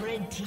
Red team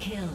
Kill.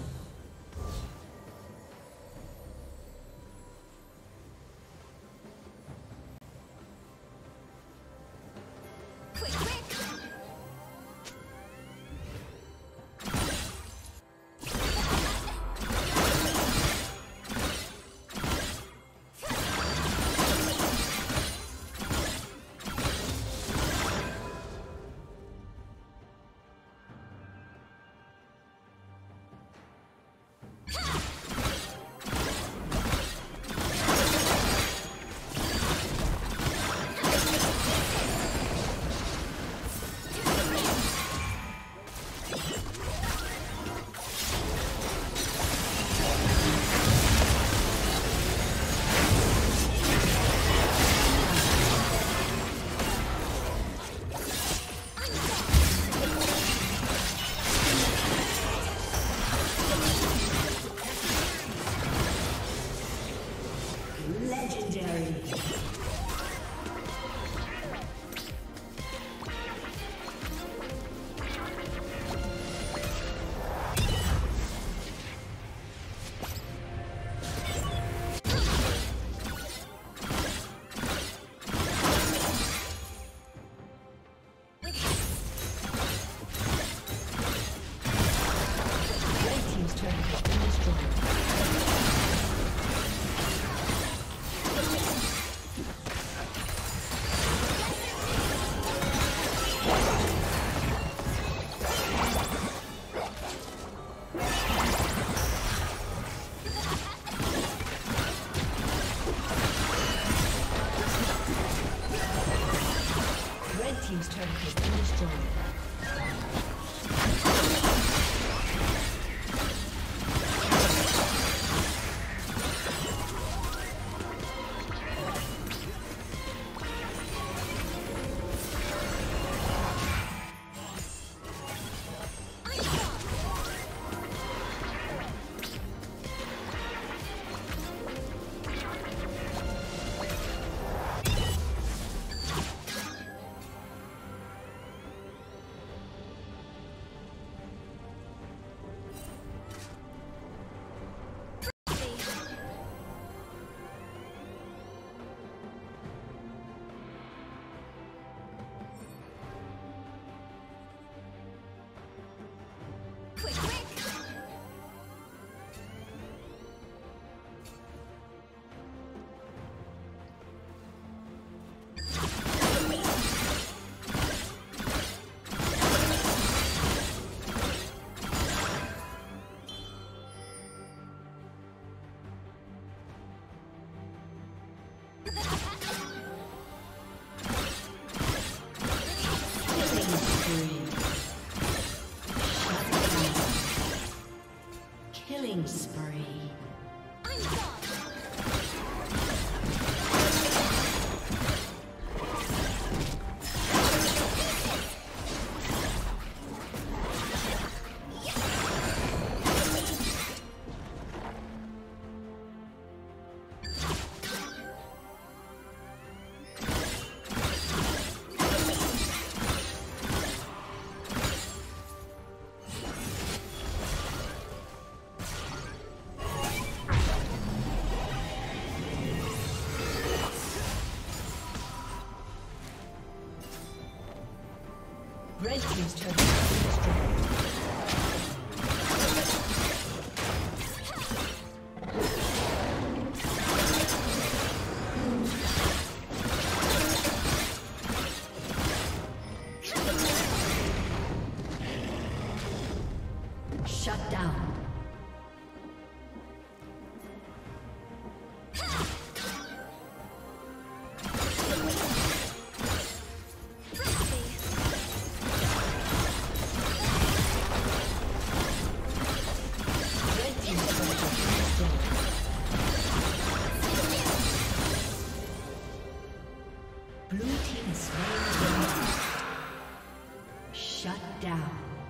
Red team's turret has been destroyed. Blue team is ready. Shut down.